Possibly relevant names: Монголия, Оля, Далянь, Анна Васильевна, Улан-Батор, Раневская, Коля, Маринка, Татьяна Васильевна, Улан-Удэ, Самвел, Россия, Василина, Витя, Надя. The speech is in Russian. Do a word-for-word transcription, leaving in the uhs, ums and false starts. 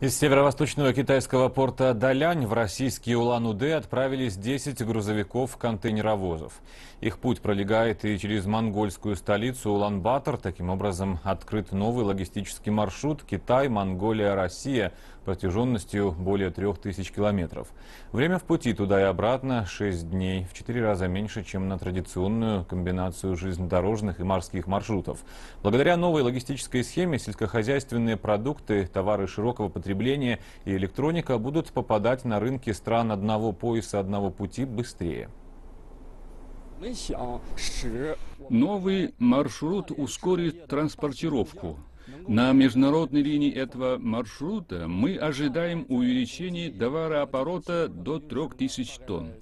Из северо-восточного китайского порта Далянь в российский Улан-Удэ отправились десять грузовиков-контейнеровозов. Их путь пролегает и через монгольскую столицу Улан-Батор. Таким образом, открыт новый логистический маршрут Китай, Монголия, Россия протяженностью более трех тысяч километров. Время в пути туда и обратно шесть дней, в четыре раза меньше, чем на традиционную комбинацию железнодорожных и морских маршрутов. Благодаря новой логистической схеме сельскохозяйственные продукты, товары широкого потребления, Потребление и электроника будут попадать на рынки стран одного пояса, одного пути быстрее. Новый маршрут ускорит транспортировку. На международной линии этого маршрута мы ожидаем увеличения товарооборота до трёх тысяч тонн.